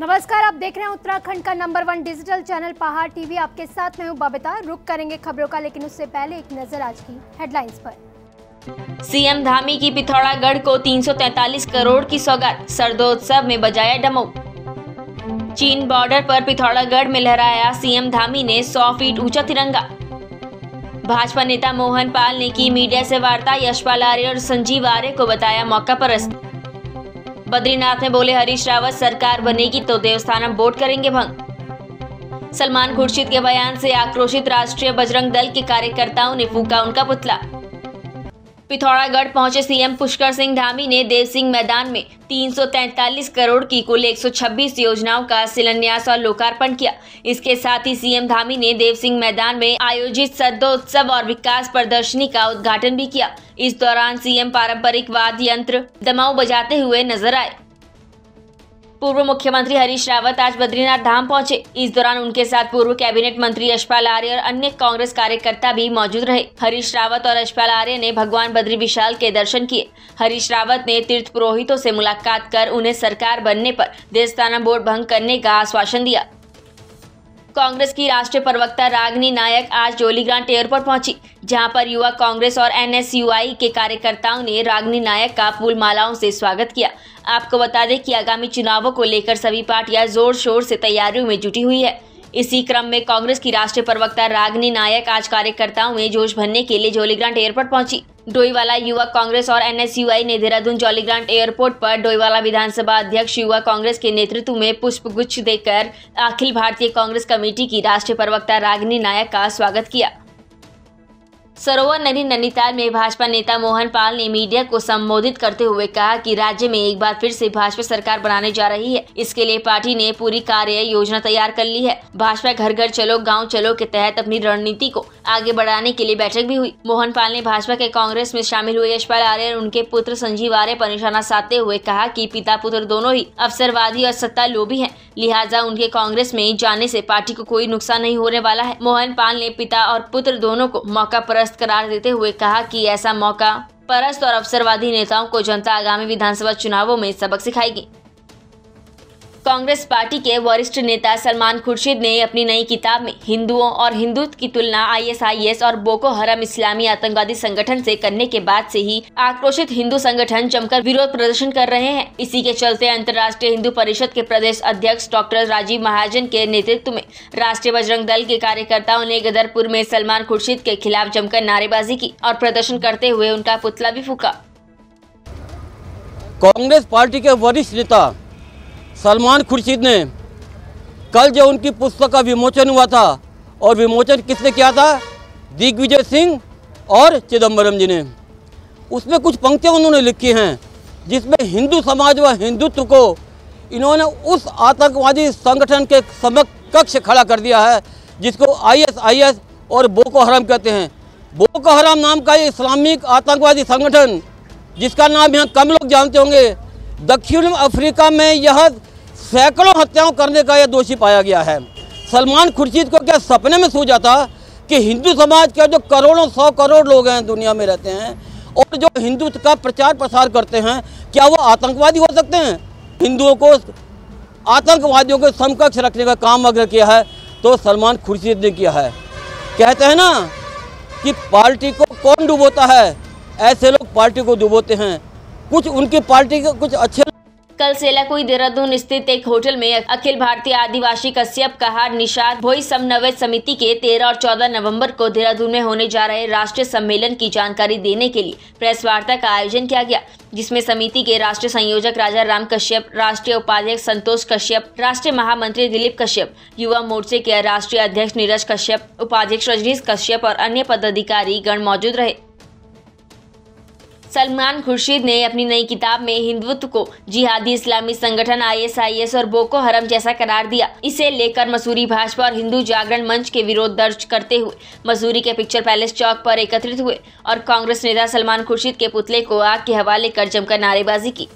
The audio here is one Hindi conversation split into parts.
नमस्कार, आप देख रहे हैं उत्तराखंड का number 1 digital channel Pahad TV. आपके साथ मैं हूं बबीता। रुक करेंगे खबरों का, लेकिन उससे पहले एक नजर आज की हेडलाइंस पर। सीएम धामी की पिथौरागढ़ को 343 करोड़ की सौगात, शरदोत्सव में बजाया डमरू। चीन बॉर्डर पर पिथौरागढ़ में लहराया सीएम धामी ने 100 फीट ऊंचा तिरंगा। भाजपा नेता मोहन पाल ने की मीडिया से वार्ता, यशपाल आर्य और संजीव आर्य को बताया मौका परस्त। बद्रीनाथ में बोले हरीश रावत, सरकार बनेगी तो देवस्थानम बोर्ड करेंगे भंग। सलमान खुर्शीद के बयान से आक्रोशित राष्ट्रीय बजरंग दल के कार्यकर्ताओं ने फूंका उनका पुतला। पिथौरागढ़ पहुंचे सीएम पुष्कर सिंह धामी ने देव सिंह मैदान में 343 करोड़ की कुल 126 योजनाओं का शिलान्यास और लोकार्पण किया। इसके साथ ही सीएम धामी ने देव सिंह मैदान में आयोजित शरदोत्सव और विकास प्रदर्शनी का उद्घाटन भी किया। इस दौरान सीएम पारंपरिक वाद्य यंत्र दमाऊ बजाते हुए नजर आए। पूर्व मुख्यमंत्री हरीश रावत आज बद्रीनाथ धाम पहुंचे। इस दौरान उनके साथ पूर्व कैबिनेट मंत्री यशपाल आर्य और अन्य कांग्रेस कार्यकर्ता भी मौजूद रहे। हरीश रावत और यशपाल आर्य ने भगवान बद्री विशाल के दर्शन किए। हरीश रावत ने तीर्थ पुरोहितों से मुलाकात कर उन्हें सरकार बनने पर देवस्थानम बोर्ड भंग करने का आश्वासन दिया। कांग्रेस की राष्ट्रीय प्रवक्ता रागिनी नायक आज जोलीग्रांट एयरपोर्ट पहुंची, जहां पर युवा कांग्रेस और एनएसयूआई के कार्यकर्ताओं ने रागिनी नायक का फूल मालाओं से स्वागत किया। आपको बता दें कि आगामी चुनावों को लेकर सभी पार्टियां जोर शोर से तैयारियों में जुटी हुई है। इसी क्रम में कांग्रेस की राष्ट्रीय प्रवक्ता रागिनी नायक आज कार्यकर्ताओं में जोश भरने के लिए जोलीग्रांट एयरपोर्ट पहुंची। डोईवाला युवा कांग्रेस और एनएसयूआई ने देहरादून जोलीग्रांट एयरपोर्ट पर डोईवाला विधानसभा अध्यक्ष युवा कांग्रेस के नेतृत्व में पुष्पगुच्छ देकर अखिल भारतीय कांग्रेस कमेटी की राष्ट्रीय प्रवक्ता रागिनी नायक का स्वागत किया। सरोवर नदी नैनीताल में भाजपा नेता मोहन पाल ने मीडिया को संबोधित करते हुए कहा कि राज्य में एक बार फिर से भाजपा सरकार बनाने जा रही है। इसके लिए पार्टी ने पूरी कार्य योजना तैयार कर ली है। भाजपा घर घर चलो गांव चलो के तहत अपनी रणनीति को आगे बढ़ाने के लिए बैठक भी हुई। मोहन पाल ने भाजपा के कांग्रेस में शामिल हुए यशपाल आर्य और उनके पुत्र संजीव आर्य पर निशाना साधते हुए कहा कि पिता पुत्र दोनों ही अवसरवादी और सत्ता लोभी है, लिहाजा उनके कांग्रेस में जाने से पार्टी को कोई नुकसान नहीं होने वाला है। मोहन पाल ने पिता और पुत्र दोनों को मौका परस्त करार देते हुए कहा कि ऐसा मौका परस्त और अवसरवादी नेताओं को जनता आगामी विधानसभा चुनावों में सबक सिखाएगी। कांग्रेस पार्टी के वरिष्ठ नेता सलमान खुर्शीद ने अपनी नई किताब में हिंदुओं और हिंदुत्व की तुलना आईएसआईएस और बोको हराम इस्लामी आतंकवादी संगठन से करने के बाद से ही आक्रोशित हिंदू संगठन जमकर विरोध प्रदर्शन कर रहे हैं। इसी के चलते अंतर्राष्ट्रीय हिंदू परिषद के प्रदेश अध्यक्ष डॉक्टर राजीव महाजन के नेतृत्व में राष्ट्रीय बजरंग दल के कार्यकर्ताओं ने गदरपुर में सलमान खुर्शीद के खिलाफ जमकर नारेबाजी की और प्रदर्शन करते हुए उनका पुतला भी फूंका। कांग्रेस पार्टी के वरिष्ठ नेता सलमान खुर्शीद ने कल जो उनकी पुस्तक का विमोचन हुआ था, और विमोचन किसने किया था? दिग्विजय सिंह और चिदंबरम जी ने। उसमें कुछ पंक्तियां उन्होंने लिखी हैं जिसमें हिंदू समाज व हिंदुत्व को इन्होंने उस आतंकवादी संगठन के समकक्ष खड़ा कर दिया है जिसको आईएसआईएस और बोको हराम कहते हैं। बोको हराम नाम का ये इस्लामिक आतंकवादी संगठन, जिसका नाम यहाँ कम लोग जानते होंगे, दक्षिण अफ्रीका में यह सैकड़ों हत्याओं करने का यह दोषी पाया गया है। सलमान खुर्शीद को क्या सपने में सूझा था कि हिंदू समाज के जो करोड़ों सौ करोड़ लोग हैं दुनिया में रहते हैं और जो हिंदू का प्रचार प्रसार करते हैं, क्या वो आतंकवादी हो सकते हैं? हिंदुओं को आतंकवादियों के समकक्ष रखने का काम अगर किया है तो सलमान खुर्शीद ने किया है। कहते हैं ना कि पार्टी को कौन डुबोता है, ऐसे लोग पार्टी को डुबोते हैं। कुछ उनकी पार्टी के कुछ अच्छे। कल सेलाकुई देहरादून स्थित एक होटल में अखिल भारतीय आदिवासी कश्यप कहार निषाद भोई समन्वय समिति के 13 और 14 नवंबर को देहरादून में होने जा रहे राष्ट्रीय सम्मेलन की जानकारी देने के लिए प्रेस वार्ता का आयोजन किया गया, जिसमें समिति के राष्ट्रीय संयोजक राजा राम कश्यप, राष्ट्रीय उपाध्यक्ष संतोष कश्यप, राष्ट्रीय महामंत्री दिलीप कश्यप, युवा मोर्चे के राष्ट्रीय अध्यक्ष नीरज कश्यप, उपाध्यक्ष रजनीश कश्यप और अन्य पदाधिकारी गण मौजूद रहे। सलमान खुर्शीद ने अपनी नई किताब में हिंदुत्व को जिहादी इस्लामी संगठन आईएसआईएस और बोको हराम जैसा करार दिया। इसे लेकर मसूरी भाजपा और हिंदू जागरण मंच के विरोध दर्ज करते हुए मसूरी के पिक्चर पैलेस चौक पर एकत्रित हुए और कांग्रेस नेता सलमान खुर्शीद के पुतले को आग के हवाले कर जमकर नारेबाजी की।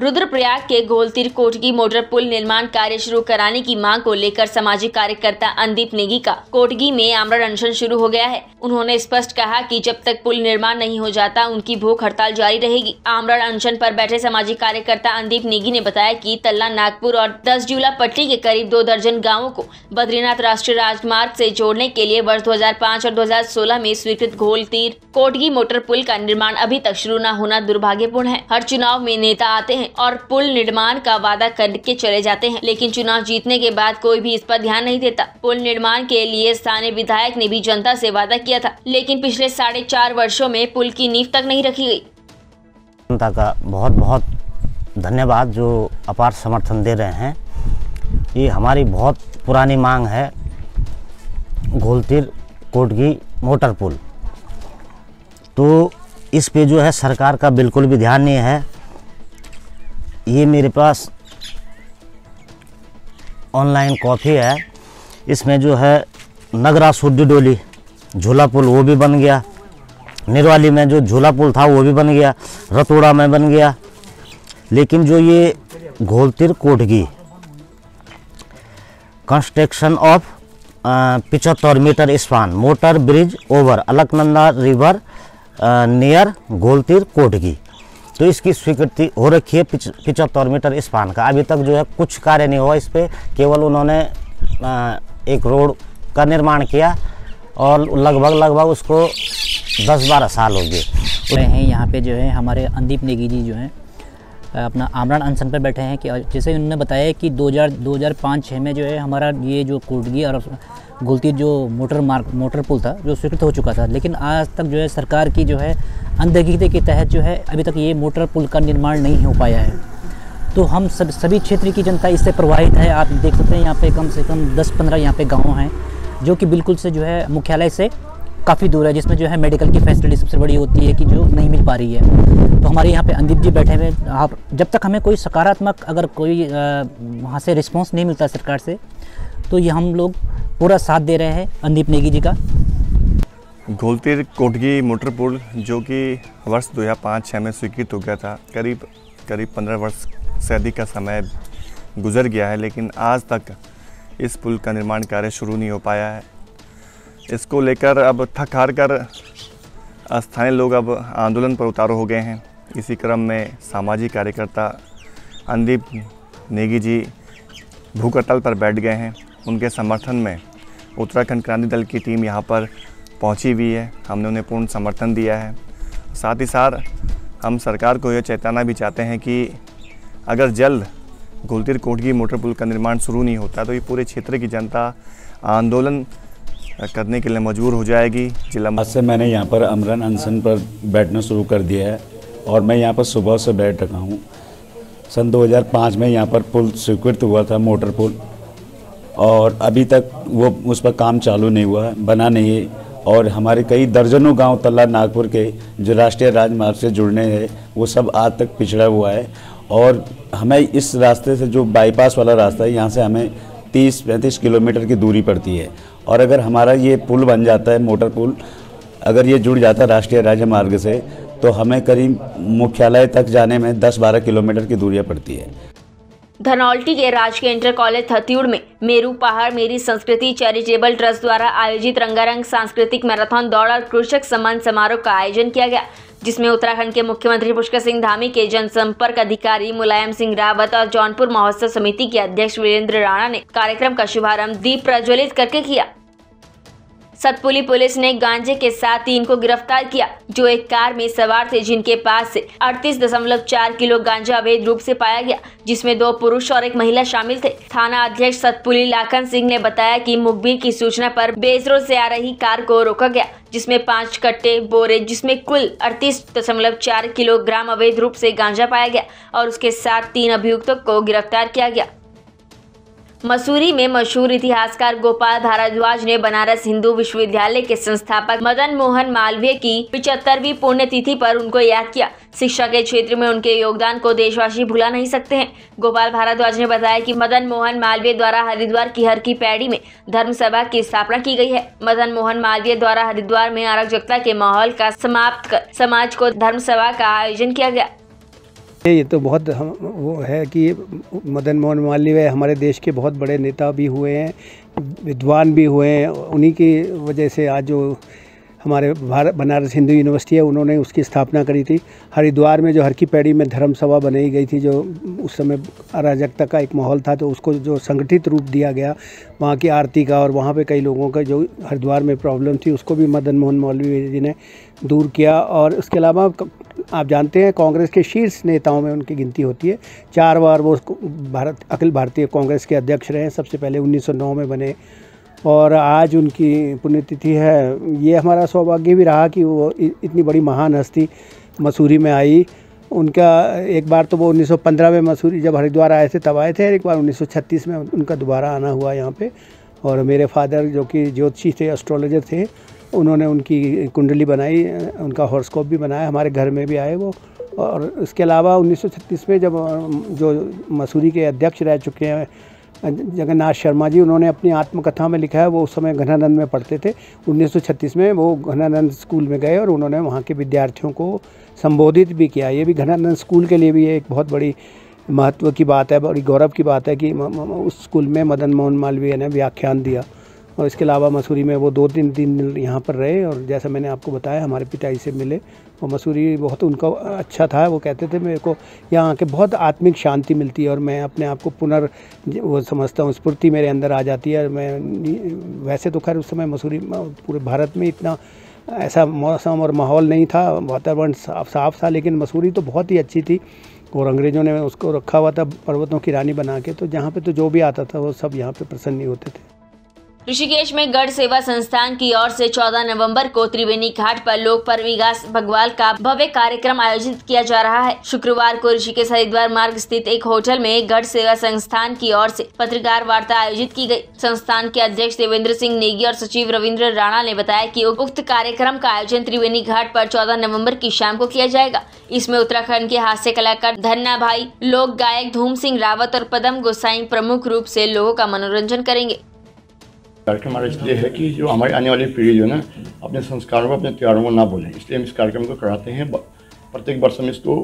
रुद्रप्रयाग के घोलतीर कोटगी मोटर पुल निर्माण कार्य शुरू कराने की मांग को लेकर सामाजिक कार्यकर्ता संदीप नेगी का कोटगी में आमरण अनशन शुरू हो गया है। उन्होंने स्पष्ट कहा कि जब तक पुल निर्माण नहीं हो जाता उनकी भूख हड़ताल जारी रहेगी। आमरण अनशन पर बैठे सामाजिक कार्यकर्ता संदीप नेगी ने बताया कि तल्ला नागपुर और 10 जिला पट्टी के करीब 2 दर्जन गाँवों को बद्रीनाथ राष्ट्रीय राजमार्ग से जोड़ने के लिए वर्ष 2005 और 2016 में स्वीकृत घोलतीर कोटगी मोटर पुल का निर्माण अभी तक शुरू न होना दुर्भाग्यपूर्ण है। हर चुनाव में नेता आते हैं और पुल निर्माण का वादा करके चले जाते हैं, लेकिन चुनाव जीतने के बाद कोई भी इस पर ध्यान नहीं देता। पुल निर्माण के लिए स्थानीय विधायक ने भी जनता से वादा किया था, लेकिन पिछले 4.5 वर्षों में पुल की नींव तक नहीं रखी गई। जनता का बहुत बहुत धन्यवाद जो अपार समर्थन दे रहे हैं। ये हमारी बहुत पुरानी मांग है, घोलतीर कोटगी मोटर पुल, तो इस पे जो है सरकार का बिल्कुल भी ध्यान नहीं है। ये मेरे पास ऑनलाइन कॉपी है, इसमें जो है नगरा सुड्डी डोली झूला पुल वो भी बन गया, निरवाली में जो झूला पुल था वो भी बन गया, रतोड़ा में बन गया, लेकिन जो ये Gholtir Kotgi construction of 75 metre span motor bridge over Alaknanda river near Gholtir Kotgi, तो इसकी स्वीकृति हो रखी है 75 मीटर स्पान का। अभी तक जो है कुछ कार्य नहीं हुआ इस पर, केवल उन्होंने एक रोड का निर्माण किया और लगभग उसको 10-12 साल हो गए हैं। यहाँ पे जो है हमारे संदीप नेगी जी जो हैं अपना आमरण अनशन पर बैठे हैं कि जैसे उन्होंने बताया कि 2005-06 में जो है हमारा ये जो कोटगी और घोलतीर जो मोटर पुल था जो स्वीकृत हो चुका था, लेकिन आज तक जो है सरकार की जो है अनदेखी के तहत जो है अभी तक ये मोटर पुल का निर्माण नहीं हो पाया है। तो हम सभी क्षेत्र की जनता इससे प्रभावित है। आप देख सकते हैं यहाँ पे कम से कम 10-15 यहाँ पे गाँव हैं जो कि बिल्कुल से जो है मुख्यालय से काफ़ी दूर है, जिसमें जो है मेडिकल की फैसिलिटी सबसे बड़ी होती है कि जो नहीं मिल पा रही है। तो हमारे यहाँ पे संदीप जी बैठे हुए, आप जब तक हमें कोई सकारात्मक अगर कोई वहाँ से रिस्पांस नहीं मिलता सरकार से, तो ये हम लोग पूरा साथ दे रहे हैं संदीप नेगी जी का। घोलतीर कोटगी मोटर पुल जो कि वर्ष 2005-06 में स्वीकृत हो गया था, करीब 15 वर्ष से अधिक का समय गुजर गया है, लेकिन आज तक इस पुल का निर्माण कार्य शुरू नहीं हो पाया है। इसको लेकर अब थक हार कर स्थानीय लोग अब आंदोलन पर उतारू हो गए हैं। इसी क्रम में सामाजिक कार्यकर्ता संदीप नेगी जी भूख हड़ताल पर बैठ गए हैं। उनके समर्थन में उत्तराखंड क्रांति दल की टीम यहाँ पर पहुँची हुई है, हमने उन्हें पूर्ण समर्थन दिया है। साथ ही साथ हम सरकार को यह चेताना भी चाहते हैं कि अगर जल्द घोलतीर कोटगी मोटर पुल का निर्माण शुरू नहीं होता तो ये पूरे क्षेत्र की जनता आंदोलन करने के लिए मजबूर हो जाएगी। आज से मैंने यहाँ पर आमरण अनशन पर बैठना शुरू कर दिया है और मैं यहाँ पर सुबह से बैठ रखा हूँ। सन 2005 में यहाँ पर पुल स्वीकृत हुआ था मोटर पुल, और अभी तक वो उस पर काम चालू नहीं हुआ, बना नहीं है, और हमारे कई दर्जनों गांव तल्ला नागपुर के जो राष्ट्रीय राजमार्ग से जुड़ने हैं वो सब आज तक पिछड़ा हुआ है। और हमें इस रास्ते से जो बाईपास वाला रास्ता है यहाँ से हमें 30-35 किलोमीटर की दूरी पड़ती है, और अगर हमारा ये पुल बन जाता है मोटर पुल, अगर ये जुड़ जाता है राष्ट्रीय राजमार्ग से, तो हमें करीब मुख्यालय तक जाने में 10-12 किलोमीटर की दूरियाँ पड़ती है। धनौल्टी के राजकीय इंटर कॉलेज हत्यूड़ में मेरू पहाड़ मेरी संस्कृति चैरिटेबल ट्रस्ट द्वारा आयोजित रंगारंग सांस्कृतिक मैराथन दौड़ और कृषक सम्मान समारोह का आयोजन किया गया, जिसमें उत्तराखंड के मुख्यमंत्री पुष्कर सिंह धामी के जनसंपर्क अधिकारी मुलायम सिंह रावत और जौनपुर महोत्सव समिति के अध्यक्ष वीरेंद्र राणा ने कार्यक्रम का शुभारंभ दीप प्रज्वलित करके किया। सतपुली पुलिस ने गांजे के साथ 3 को गिरफ्तार किया जो एक कार में सवार थे, जिनके पास से 38.4 किलो गांजा अवैध रूप से पाया गया, जिसमें 2 पुरुष और 1 महिला शामिल थे। थाना अध्यक्ष सतपुली लाखन सिंह ने बताया कि मुखबिर की सूचना पर बेसरों से आ रही कार को रोका गया, जिसमें 5 कट्टे बोरे जिसमें कुल 38.4 किलोग्राम अवैध रूप से गांजा पाया गया और उसके साथ 3 अभियुक्तों को गिरफ्तार किया गया। मसूरी में मशहूर इतिहासकार गोपाल भारद्वाज ने बनारस हिंदू विश्वविद्यालय के संस्थापक मदन मोहन मालवीय की 75वीं पुण्यतिथि पर उनको याद किया। शिक्षा के क्षेत्र में उनके योगदान को देशवासी भुला नहीं सकते हैं। गोपाल भारद्वाज ने बताया कि मदन मोहन मालवीय द्वारा हरिद्वार की हर की पैड़ी में धर्म सभा की स्थापना की गई है। मदन मोहन मालवीय द्वारा हरिद्वार में अराजकता के माहौल का समाप्त कर समाज को धर्म सभा का आयोजन किया गया। ये तो बहुत वो है कि मदन मोहन मालवीय हमारे देश के बहुत बड़े नेता भी हुए हैं, विद्वान भी हुए हैं। उन्हीं की वजह से आज जो हमारे बनारस हिंदू यूनिवर्सिटी है, उन्होंने उसकी स्थापना करी थी। हरिद्वार में जो हर की पैड़ी में धर्म सभा बनाई गई थी, जो उस समय अराजकता का एक माहौल था, तो उसको जो संगठित रूप दिया गया वहाँ की आरती का, और वहाँ पे कई लोगों का जो हरिद्वार में प्रॉब्लम थी उसको भी मदन मोहन मालवीय जी ने दूर किया। और उसके अलावा आप जानते हैं कांग्रेस के शीर्ष नेताओं में उनकी गिनती होती है। 4 बार वो अखिल भारतीय कांग्रेस के अध्यक्ष रहे, सबसे पहले 1909 में बने, और आज उनकी पुण्यतिथि है। ये हमारा सौभाग्य भी रहा कि वो इतनी बड़ी महान हस्ती मसूरी में आई। उनका एक बार तो वो 1915 में मसूरी जब हरिद्वार आए थे तब आए थे, एक बार 1936 में उनका दोबारा आना हुआ यहाँ पे। और मेरे फादर जो कि ज्योतिषी थे, एस्ट्रोलॉजर थे, उन्होंने उनकी कुंडली बनाई, उनका हॉरोस्कोप भी बनाया, हमारे घर में भी आए वो। और इसके अलावा 1936 में जब जो मसूरी के अध्यक्ष रह चुके हैं जगन्नाथ शर्मा जी, उन्होंने अपनी आत्मकथा में लिखा है, वो उस समय घनानंद में पढ़ते थे। 1936 में वो घनानंद स्कूल में गए और उन्होंने वहाँ के विद्यार्थियों को संबोधित भी किया। ये भी घनानंद स्कूल के लिए भी एक बहुत बड़ी महत्व की बात है, बड़ी गौरव की बात है कि उस स्कूल में मदन मोहन मालवीय ने व्याख्यान दिया। और इसके अलावा मसूरी में वो 2-3 दिन यहाँ पर रहे, और जैसा मैंने आपको बताया हमारे पिताजी से मिले। और मसूरी बहुत उनका अच्छा था, वो कहते थे मेरे को यहाँ आके बहुत आत्मिक शांति मिलती है, और मैं अपने आप को वो समझता हूँ, स्फूर्ति मेरे अंदर आ जाती है। मैं वैसे तो खैर उस समय मसूरी पूरे भारत में इतना ऐसा मौसम और माहौल नहीं था, वातावरण साफ था, लेकिन मसूरी तो बहुत ही अच्छी थी। और अंग्रेज़ों ने उसको रखा हुआ था पर्वतों की रानी बना के, तो जहाँ पर तो जो भी आता था वो सब यहाँ पर प्रसन्न नहीं होते थे। ऋषिकेश में गढ़ सेवा संस्थान की ओर से 14 नवंबर को त्रिवेणी घाट पर लोक पर विकास भगवाल का भव्य कार्यक्रम आयोजित किया जा रहा है। शुक्रवार को ऋषिकेश हरिद्वार मार्ग स्थित एक होटल में गढ़ सेवा संस्थान की ओर से पत्रकार वार्ता आयोजित की गई। संस्थान के अध्यक्ष देवेंद्र सिंह नेगी और सचिव रविंद्र राणा ने बताया कि उक्त कार्यक्रम का आयोजन त्रिवेणी घाट पर 14 नवम्बर की शाम को किया जाएगा। इसमें उत्तराखण्ड के हास्य कलाकार धन्ना भाई, लोक गायक धूम सिंह रावत और पद्म गोसाई प्रमुख रूप से लोगों का मनोरंजन करेंगे। कार्यक्रम हमारा इसलिए है कि जो हमारी आने वाली पीढ़ी जो है ना, अपने संस्कारों को, अपने त्योहारों को ना भूलें, इसलिए हम इस कार्यक्रम को कराते हैं। प्रत्येक वर्ष हम इसको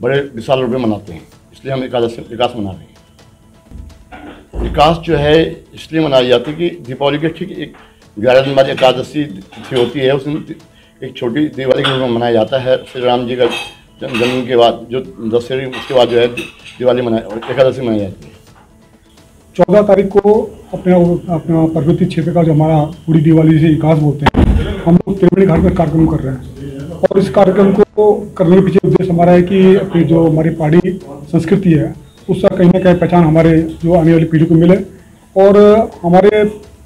बड़े विशाल रूप में मनाते हैं, इसलिए हम विकास मना रहे हैं। विकास जो है इसलिए मनाई जाती है कि दीपावली के ठीक 11 दिन बाद एकादशी तिथि होती है, उस दिन एक छोटी दिवाली के रूप में मनाया जाता है। श्री राम जी का जन्म के बाद जो दशहरे, उसके बाद जो है दिवाली एकादशी मनाई जाती है। 14 तारीख को अपना पर्वतीय क्षेत्र का जो हमारा पूरी दिवाली से विकास बोलते हैं, हम लोग त्रिवेणी घाट पर कार्यक्रम कर रहे हैं। और इस कार्यक्रम को करने के पीछे उद्देश्य हमारा है कि अपनी जो हमारी पहाड़ी संस्कृति है उसका कहीं ना कहीं पहचान हमारे जो आने वाली पीढ़ी को मिले। और हमारे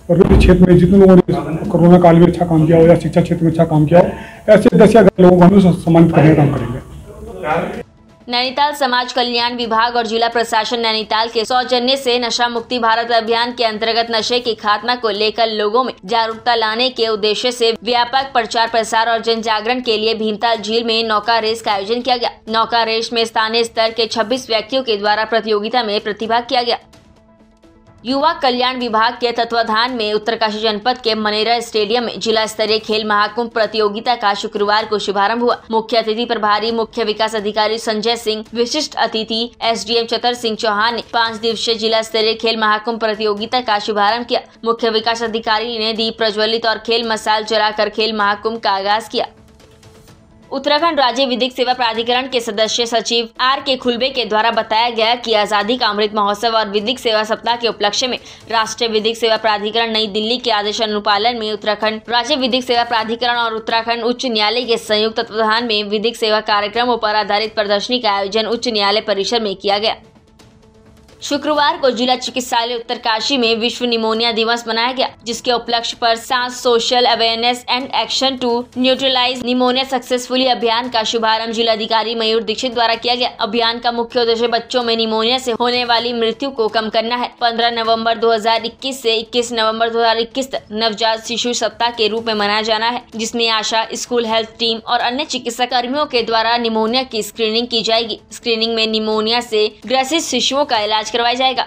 पर्वतीय क्षेत्र में जितने लोगों ने कोरोना काल में अच्छा काम किया हो या शिक्षा क्षेत्र में अच्छा काम किया हो, ऐसे 10 या 11 लोगों को हम सम्मानित करने का काम करेंगे। नैनीताल समाज कल्याण विभाग और जिला प्रशासन नैनीताल के सौजन्य से नशा मुक्ति भारत अभियान के अंतर्गत नशे के खात्मा को लेकर लोगों में जागरूकता लाने के उद्देश्य से व्यापक प्रचार प्रसार और जन जागरण के लिए भीमताल झील में नौका रेस का आयोजन किया गया। नौका रेस में स्थानीय स्तर के 26 व्यक्तियों के द्वारा प्रतियोगिता में प्रतिभाग किया गया। युवा कल्याण विभाग के तत्वाधान में उत्तरकाशी जनपद के मनेरा स्टेडियम में जिला स्तरीय खेल महाकुंभ प्रतियोगिता का शुक्रवार को शुभारंभ हुआ। मुख्य अतिथि प्रभारी मुख्य विकास अधिकारी संजय सिंह, विशिष्ट अतिथि एसडीएम चतर सिंह चौहान ने 5 दिवसीय जिला स्तरीय खेल महाकुंभ प्रतियोगिता का शुभारंभ किया। मुख्य विकास अधिकारी ने दीप प्रज्वलित और खेल मसाल जलाकर खेल महाकुंभ का आगाज किया। उत्तराखंड राज्य विधिक सेवा प्राधिकरण के सदस्य सचिव R.K. खुल्बे के द्वारा बताया गया कि आजादी का अमृत महोत्सव और विधिक सेवा सप्ताह के उपलक्ष्य में राष्ट्रीय विधिक सेवा प्राधिकरण नई दिल्ली के आदेश अनुपालन में उत्तराखंड राज्य विधिक सेवा प्राधिकरण और उत्तराखंड उच्च न्यायालय के संयुक्त तत्वाधान में विधिक सेवा कार्यक्रमों पर आधारित प्रदर्शनी का आयोजन उच्च न्यायालय परिसर में किया गया। शुक्रवार को जिला चिकित्सालय उत्तरकाशी में विश्व निमोनिया दिवस मनाया गया, जिसके उपलक्ष्य पर सांस social awareness and action to neutralise pneumonia successfully अभियान का शुभारंभ जिलाधिकारी मयूर दीक्षित द्वारा किया गया। अभियान का मुख्य उद्देश्य बच्चों में निमोनिया से होने वाली मृत्यु को कम करना है। 15 नवंबर 2021 से 21 नवंबर 2021 तक नवजात शिशु सप्ताह के रूप में मनाया जाना है, जिसमे आशा, स्कूल हेल्थ टीम और अन्य चिकित्सा कर्मियों के द्वारा निमोनिया की स्क्रीनिंग की जाएगी। स्क्रीनिंग में निमोनिया से ग्रसित शिशुओं का इलाज करवाया जाएगा।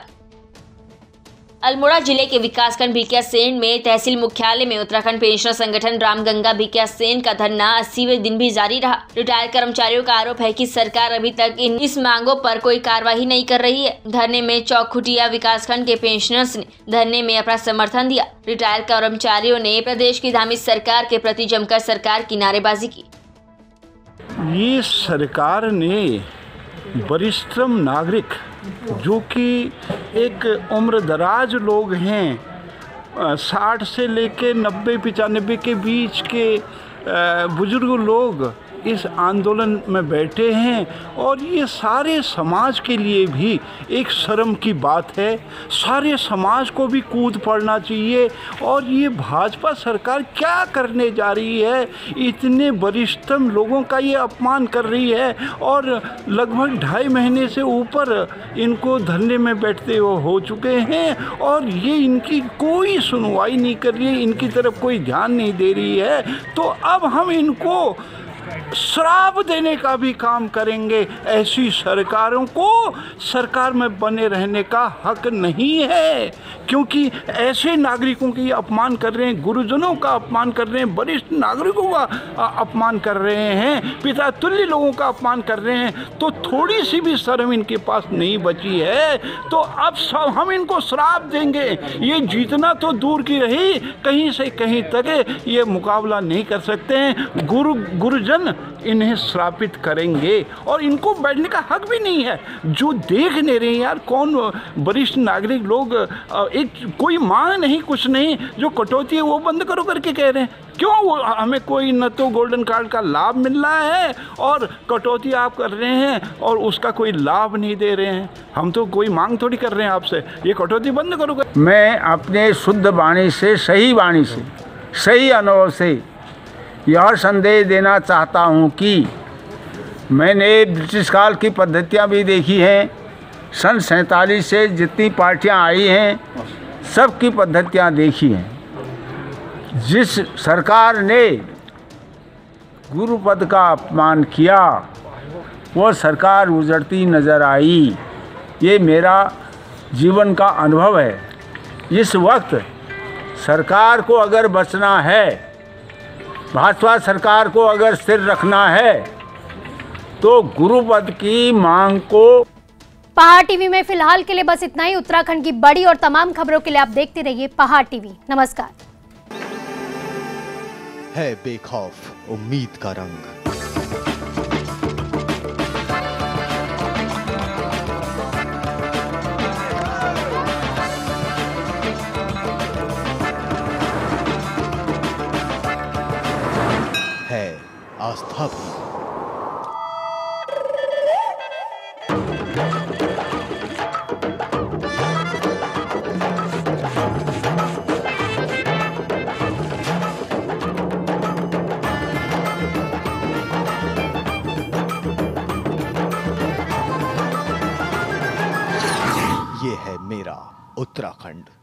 अल्मोड़ा जिले के विकासखंड भिकिया सेन में तहसील मुख्यालय में उत्तराखंड पेंशनर संगठन रामगंगा भिकिया सेन का धरना 80वें दिन भी जारी रहा। रिटायर्ड कर्मचारियों का आरोप है कि सरकार अभी तक इस मांगों पर कोई कार्रवाई नहीं कर रही है। धरने में चौक खुटिया विकासखंड के पेंशनर्स ने धरने में अपना समर्थन दिया। रिटायर्ड कर्मचारियों ने प्रदेश की धामी सरकार के प्रति जमकर सरकार की नारेबाजी की। ये सरकार ने वरिष्ठतम नागरिक जो कि एक उम्रदराज लोग हैं, 60 से लेकर 90-95 के बीच के बुजुर्ग लोग इस आंदोलन में बैठे हैं और ये सारे समाज के लिए भी एक शर्म की बात है। सारे समाज को भी कूद पड़ना चाहिए। और ये भाजपा सरकार क्या करने जा रही है, इतने वरिष्ठतम लोगों का ये अपमान कर रही है। और लगभग 2.5 महीने से ऊपर इनको धरने में बैठते हो चुके हैं और ये इनकी कोई सुनवाई नहीं कर रही है, इनकी तरफ कोई ध्यान नहीं दे रही है। तो अब हम इनको श्राप देने का भी काम करेंगे। ऐसी सरकारों को सरकार में बने रहने का हक नहीं है, क्योंकि ऐसे नागरिकों की अपमान कर रहे हैं, गुरुजनों का अपमान कर रहे हैं, वरिष्ठ नागरिकों का अपमान कर रहे हैं, पिता तुल्य लोगों का अपमान कर रहे हैं। तो थोड़ी सी भी शर्म इनके पास नहीं बची है। तो अब सब हम इनको श्राप देंगे। ये जीतना तो दूर की रही, कहीं से कहीं तक ये मुकाबला नहीं कर सकते हैं। गुरुजन इन्हें श्रापित करेंगे और इनको बैठने का हक भी नहीं है। जो देख नहीं रहे यार, कौन वरिष्ठ नागरिक लोग एक कोई मांग नहीं, कुछ नहीं, जो कटौती है वो बंद करो करके कह रहे हैं। क्यों? वो हमें कोई न तो गोल्डन कार्ड का लाभ मिल रहा है और कटौती आप कर रहे हैं और उसका कोई लाभ नहीं दे रहे हैं। हम तो कोई मांग थोड़ी कर रहे हैं आपसे, ये कटौती बंद करो। मैं अपने शुद्ध वाणी से, सही वाणी से, सही अनुभव से यह संदेश देना चाहता हूं कि मैंने ब्रिटिश काल की पद्धतियां भी देखी हैं। सन 47 से जितनी पार्टियां आई हैं सबकी पद्धतियां देखी हैं। जिस सरकार ने गुरु पद का अपमान किया वो सरकार उजड़ती नज़र आई। ये मेरा जीवन का अनुभव है। इस वक्त सरकार को अगर बचना है, भाजपा सरकार को अगर स्थिर रखना है, तो गुरु पद की मांग को। पहाड़ टीवी में फिलहाल के लिए बस इतना ही। उत्तराखंड की बड़ी और तमाम खबरों के लिए आप देखते रहिए पहाड़ टीवी। नमस्कार। है बेखौफ उम्मीद का रंग, आस्था भी ये है मेरा उत्तराखंड।